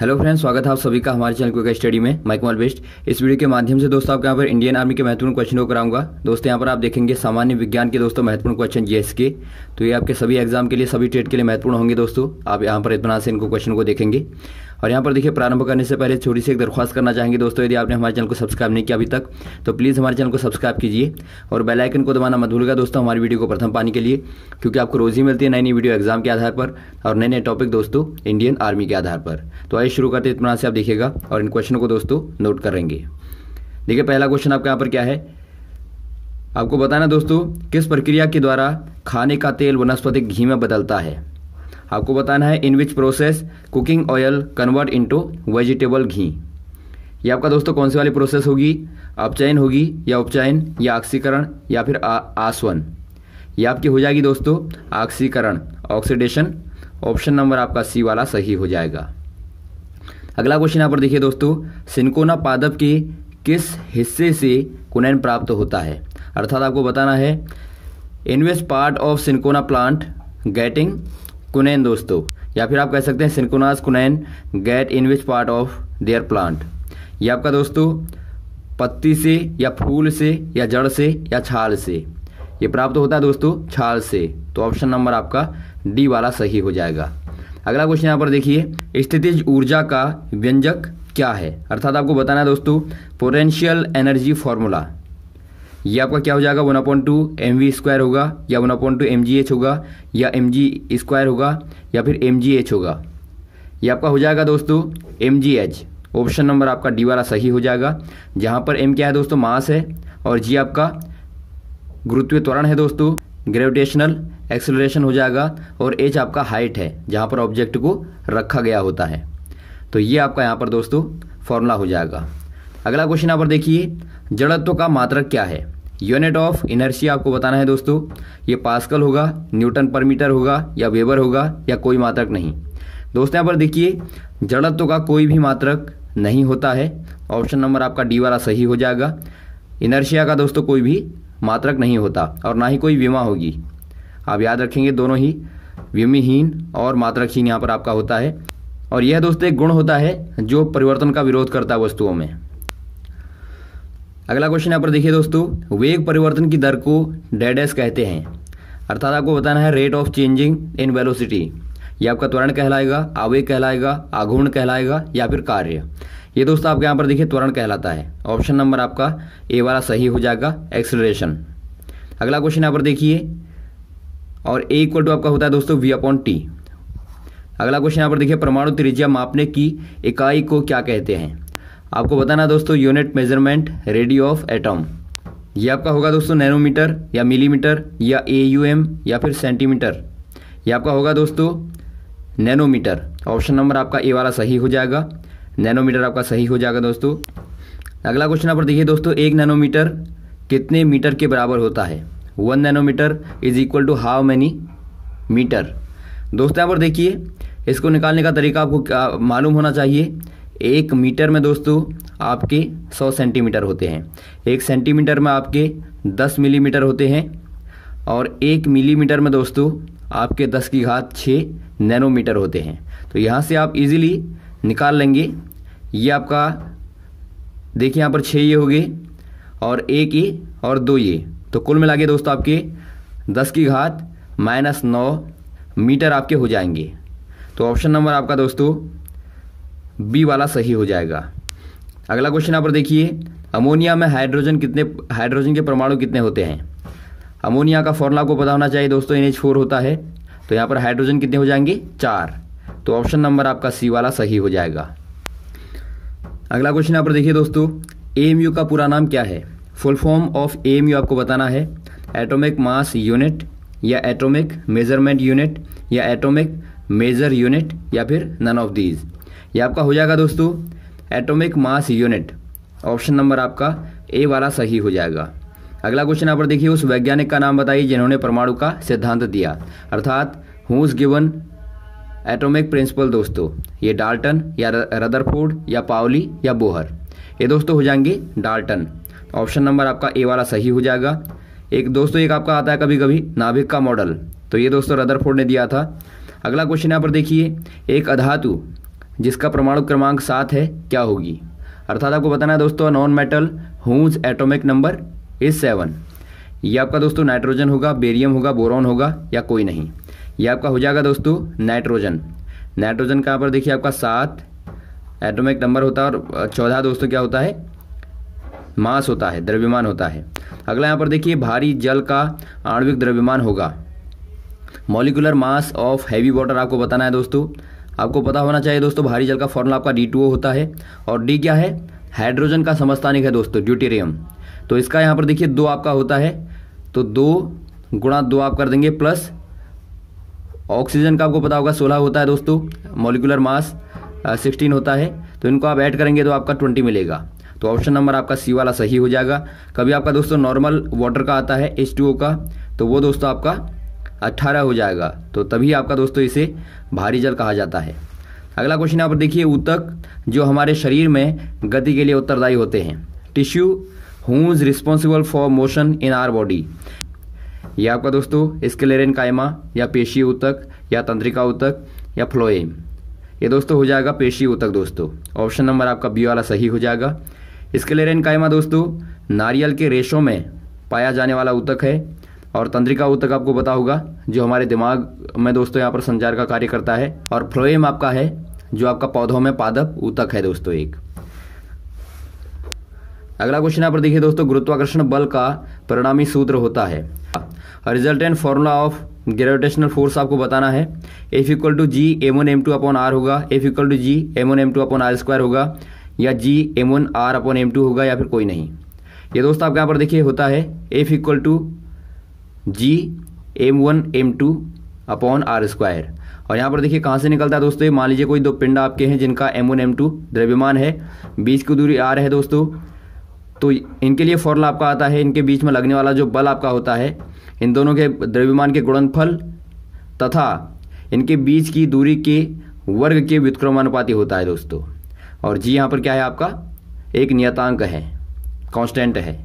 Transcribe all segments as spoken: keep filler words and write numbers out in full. Hello friends, स्वागत है आप सभी का हमारे चैनल क्विकर स्टडी में। माइक मॉल बेस्ट इस वीडियो के माध्यम से दोस्तों आपके यहाँ पर इंडियन आर्मी के महत्वपूर्ण क्वेश्चन को कराऊंगा। दोस्तों यहाँ पर आप देखेंगे सामान्य विज्ञान के दोस्तों महत्वपूर्ण क्वेश्चन जीएस के। तो ये आपके सभी एग्जाम के लिए, सभी ट्रेड के लिए महत्वपूर्ण होंगे। दोस्तों आप यहाँ पर इतना से इनको क्वेश्चन को देखेंगे। और यहाँ पर देखिए, प्रारंभ करने से पहले छोटी सी एक दरख्वास्त करना चाहेंगे दोस्तों। यदि आपने हमारे चैनल को सब्सक्राइब नहीं किया अभी तक तो प्लीज़ हमारे चैनल को सब्सक्राइब कीजिए और बेल आइकन को दबाना मत भूलिएगा दोस्तों हमारी वीडियो को प्रथम पाने के लिए, क्योंकि आपको रोज़ ही मिलती है नई नई वीडियो एग्जाम के आधार पर और नए नए टॉपिक दोस्तों इंडियन आर्मी के आधार पर। तो आइए शुरू करते हैं, इतना से आप देखिएगा और इन क्वेश्चनों को दोस्तों नोट करेंगे। देखिए पहला क्वेश्चन आपके यहाँ पर क्या है, आपको बताना दोस्तों किस प्रक्रिया के द्वारा खाने का तेल वनस्पतिक घी में बदलता है। आपको बताना है in which process cooking oil convert into vegetable ghee. ये आपका दोस्तों कौन सी वाली प्रोसेस होगी, अपचयन होगी या उपचयन या ऑक्सीकरण या फिर आसवन। ये आपकी हो जाएगी दोस्तों ऑक्सीकरण, ऑक्सीडेशन। ऑप्शन नंबर आपका सी वाला सही हो जाएगा। अगला क्वेश्चन यहाँ पर देखिए दोस्तों, सिनकोना पादप के किस हिस्से से कुनैन प्राप्त होता है। अर्थात आपको बताना है invest part of cinchona plant getting quinine दोस्तों, या फिर आप कह सकते हैं सिनकोनास quinine get in which part of there plant. ये आपका दोस्तों पत्ती से या फूल से या जड़ से या छाल से ये प्राप्त होता है दोस्तों, छाल से। तो ऑप्शन नंबर आपका डी वाला सही हो जाएगा। अगला क्वेश्चन यहाँ पर देखिए, स्थितिज ऊर्जा का व्यंजक क्या है। अर्थात आपको बताना है दोस्तों पोटेंशियल एनर्जी फॉर्मूला। ये आपका क्या हो जाएगा, one upon two M V square होगा या one upon two M G H होगा या एम जी स्क्वायर होगा या फिर एम जी एच होगा। ये आपका हो जाएगा दोस्तों M G H. Option number आपका डी वाला सही हो जाएगा, जहाँ पर एम क्या है दोस्तों, मास है और जी आपका गुरुत्वीय त्वरण है दोस्तों, ग्रेविटेशनल एक्सेलरेशन हो जाएगा, और एच आपका हाइट है जहाँ पर ऑब्जेक्ट को रखा गया होता है। तो ये आपका यहाँ पर दोस्तों फॉर्मूला हो जाएगा। अगला क्वेश्चन यहाँ पर देखिए, जड़त्व का मात्रक क्या है। यूनिट ऑफ इनर्शिया आपको बताना है दोस्तों, ये पास्कल होगा, न्यूटन पर मीटर होगा या वेबर होगा या कोई मात्रक नहीं। दोस्तों यहाँ पर देखिए, जड़त्व का कोई भी मात्रक नहीं होता है। ऑप्शन नंबर आपका डी वाला सही हो जाएगा। इनर्शिया का दोस्तों कोई भी मात्रक नहीं होता और ना ही कोई विमा होगी। आप याद रखेंगे दोनों ही विमीहीन और मात्रकहीन यहाँ पर आपका होता है, और यह दोस्तों एक गुण होता है जो परिवर्तन का विरोध करता है वस्तुओं में। अगला क्वेश्चन यहाँ पर देखिए दोस्तों, वेग परिवर्तन की दर को डेडेस कहते हैं। अर्थात आपको बताना है rate of changing in velocity. ये आपका त्वरण कहलाएगा, आवेग कहलाएगा, आघूर्ण कहलाएगा या फिर कार्य। ये दोस्तों आपके यहाँ पर देखिए त्वरण कहलाता है। ऑप्शन नंबर आपका ए वाला सही हो जाएगा, एक्सेलरेशन। अगला क्वेश्चन यहाँ पर देखिए, और ए इक्वल टू आपका होता है दोस्तों वी अपॉन टी। अगला क्वेश्चन यहाँ पर देखिए, परमाणु त्रिज्या मापने की इकाई को क्या कहते हैं। आपको बताना दोस्तों unit measurement radio of atom. ये आपका होगा दोस्तों नैनोमीटर या मिलीमीटर या एयूएम या फिर सेंटीमीटर। ये आपका होगा दोस्तों नैनोमीटर। ऑप्शन नंबर आपका ए वाला सही हो जाएगा, नैनोमीटर आपका सही हो जाएगा दोस्तों। अगला क्वेश्चन यहाँ पर देखिए दोस्तों, एक नैनोमीटर कितने मीटर के बराबर होता है। One nanometre is equal to how many metre. दोस्तों यहाँ पर देखिए, इसको निकालने का तरीका आपको मालूम होना चाहिए। एक मीटर में दोस्तों आपके सौ सेंटीमीटर होते हैं, एक सेंटीमीटर में आपके दस मिलीमीटर होते हैं, और एक मिलीमीटर में दोस्तों आपके दस की घात छः नैनोमीटर होते हैं। तो यहाँ से आप इजीली निकाल लेंगे। ये आपका देखिए यहाँ पर छः ये हो गए और एक ये और दो ये, तो कुल मिला के दोस्तों आपके दस की घात माइनस नौ मीटर आपके हो जाएंगे। तो ऑप्शन नंबर आपका दोस्तों बी वाला सही हो जाएगा। अगला क्वेश्चन यहाँ पर देखिए, अमोनिया में हाइड्रोजन कितने हाइड्रोजन के परमाणु कितने होते हैं। अमोनिया का फॉर्मूला को पता होना चाहिए दोस्तों, एन एच फोर होता है। तो यहाँ पर हाइड्रोजन कितने हो जाएंगे, चार। तो ऑप्शन नंबर आपका सी वाला सही हो जाएगा। अगला क्वेश्चन यहाँ पर देखिए दोस्तों, ए एम यू का पूरा नाम क्या है। Full form of A M U आपको बताना है एटोमिक मास यूनिट या एटोमिक मेजरमेंट यूनिट या एटोमिक मेजर यूनिट या फिर नन ऑफ दीज। ये आपका हो जाएगा दोस्तों atomic mass unit. Option number आपका ए वाला सही हो जाएगा। अगला क्वेश्चन यहाँ पर देखिए, उस वैज्ञानिक का नाम बताइए जिन्होंने परमाणु का सिद्धांत दिया। अर्थात हूज गिवन एटॉमिक प्रिंसिपल दोस्तों, ये डाल्टन या रदरफोर्ड या पाउली या बोहर। ये दोस्तों हो जाएंगे डाल्टन। ऑप्शन नंबर आपका ए वाला सही हो जाएगा। एक दोस्तों एक आपका आता है कभी कभी नाभिक का मॉडल, तो ये दोस्तों रदरफोर्ड ने दिया था। अगला क्वेश्चन यहाँ पर देखिए, एक अधातु जिसका परमाणु क्रमांक सात है क्या होगी। अर्थात आपको बताना है दोस्तों non metal whose atomic number is seven. ये आपका दोस्तों नाइट्रोजन होगा, बेरियम होगा, बोरॉन होगा या कोई नहीं। ये आपका हो जाएगा दोस्तों नाइट्रोजन। नाइट्रोजन कहाँ पर देखिए आपका सात एटॉमिक नंबर होता है और चौदह दोस्तों क्या होता है मास होता है, द्रव्यमान होता है। अगला यहाँ पर देखिए भारी जल का आणविक द्रव्यमान होगा। Molecular mass of heavy water आपको बताना है दोस्तों। आपको पता होना चाहिए दोस्तों भारी जल का फॉर्मूला आपका डी टू ओ होता है और डी क्या है हाइड्रोजन का समस्थानिक है दोस्तों ड्यूटेरियम। तो इसका यहाँ पर देखिए दो आपका होता है तो दो गुणा दो आप कर देंगे प्लस ऑक्सीजन का आपको पता होगा सोलह होता है दोस्तों, मॉलिकुलर मास सिक्सटीन होता है, तो इनको आप ऐड करेंगे तो आपका ट्वेंटी मिलेगा। तो ऑप्शन नंबर आपका सी वाला सही हो जाएगा। कभी आपका दोस्तों नॉर्मल वाटर का आता है एच टू ओ का तो वो दोस्तों आपका अट्ठारह हो जाएगा, तो तभी आपका दोस्तों इसे भारी जल कहा जाता है। अगला क्वेश्चन यहाँ पर देखिए ऊतक जो हमारे शरीर में गति के लिए उत्तरदायी होते हैं। Tissue whose responsible for motion in our body. ये आपका दोस्तों स्क्लेरेन कायमा या पेशी ऊतक या तंत्रिका ऊतक या फ्लोएम, ये दोस्तों हो जाएगा पेशी ऊतक दोस्तों। ऑप्शन नंबर आपका बी वाला सही हो जाएगा। स्क्लेरेन कायमा दोस्तों नारियल के रेशों में पाया जाने वाला ऊतक है और तंत्रिका ऊतक आपको पता होगा जो हमारे दिमाग में दोस्तों यहाँ पर संचार का कार्य करता है, और फ्लोएम आपका है जो आपका पौधों में पादप ऊतक है दोस्तों एक। अगला क्वेश्चन यहाँ पर देखिए दोस्तों गुरुत्वाकर्षण बल का परिणामी सूत्र होता है। Resultant formula of gravitational force आपको बताना है। F equal to G M one M two upon R होगा, F equal to G M one M two upon R square होगा या G M one R upon M two होगा या फिर कोई नहीं। ये दोस्तों आपके यहाँ पर देखिए होता है F equal to G M one M two upon R square. और यहाँ पर देखिए कहाँ से निकलता है दोस्तों, मान लीजिए कोई दो पिंड आपके हैं जिनका एम वन एम टू द्रव्यमान है, बीच की दूरी आर है दोस्तों, तो इनके लिए फॉर्मूला आपका आता है इनके बीच में लगने वाला जो बल आपका होता है इन दोनों के द्रव्यमान के गुणनफल तथा इनके बीच की दूरी के वर्ग के व्युत्क्रमानुपाती होता है दोस्तों। और जी यहाँ पर क्या है आपका एक नियतांक है, कांस्टेंट है।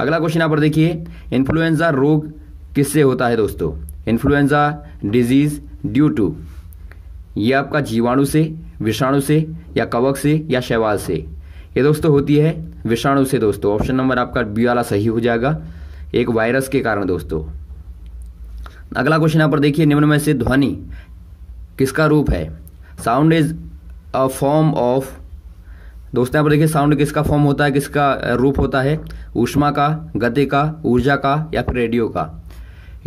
अगला क्वेश्चन यहाँ पर देखिए इन्फ्लुएंजा रोग किससे होता है दोस्तों। इन्फ्लुएंजा डिजीज ड्यू टू, ये आपका जीवाणु से, विषाणु से या कवक से या शैवाल से, ये दोस्तों होती है विषाणु से दोस्तों। ऑप्शन नंबर आपका बी वाला सही हो जाएगा, एक वायरस के कारण दोस्तों। अगला क्वेश्चन यहाँ पर देखिए निम्न में से ध्वनि किसका रूप है। Sound is a form of, दोस्तों यहाँ पर देखिए साउंड किसका फॉर्म होता है, किसका रूप होता है, ऊष्मा का, गति का, ऊर्जा का या फिर रेडियो का।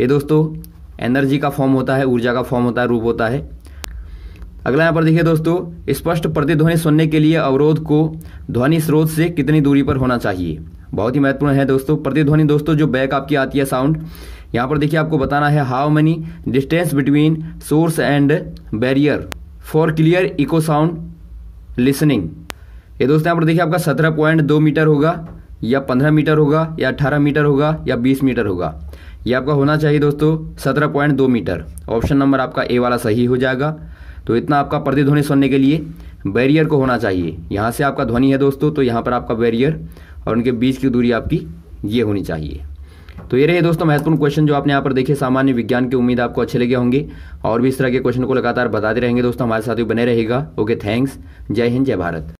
ये दोस्तों एनर्जी का फॉर्म होता है, ऊर्जा का फॉर्म होता है, रूप होता है। अगला यहाँ पर देखिए दोस्तों स्पष्ट प्रतिध्वनि सुनने के लिए अवरोध को ध्वनि स्रोत से कितनी दूरी पर होना चाहिए। बहुत ही महत्वपूर्ण है दोस्तों प्रतिध्वनि दोस्तों जो बैक आपकी आती है साउंड। यहाँ पर देखिए आपको बताना है how many distance between source and barrier for clear echo sound listening. ये दोस्तों यहाँ पर देखिए आपका सत्रह पॉइंट दो मीटर होगा या पंद्रह मीटर होगा या अठारह मीटर होगा या बीस मीटर होगा। ये आपका होना चाहिए दोस्तों सत्रह पॉइंट दो मीटर। ऑप्शन नंबर आपका ए वाला सही हो जाएगा। तो इतना आपका प्रतिध्वनि सुनने के लिए बैरियर को होना चाहिए। यहाँ से आपका ध्वनि है दोस्तों तो यहाँ पर आपका बैरियर और उनके बीच की दूरी आपकी ये होनी चाहिए। तो ये रहे दोस्तों महत्वपूर्ण क्वेश्चन जो आपने यहाँ पर देखे सामान्य विज्ञान की। उम्मीद आपको अच्छे लगे होंगे और भी इस तरह के क्वेश्चन को लगातार बताते रहेंगे दोस्तों, हमारे साथ भी बने रहेगा। ओके थैंक्स, जय हिंद, जय भारत।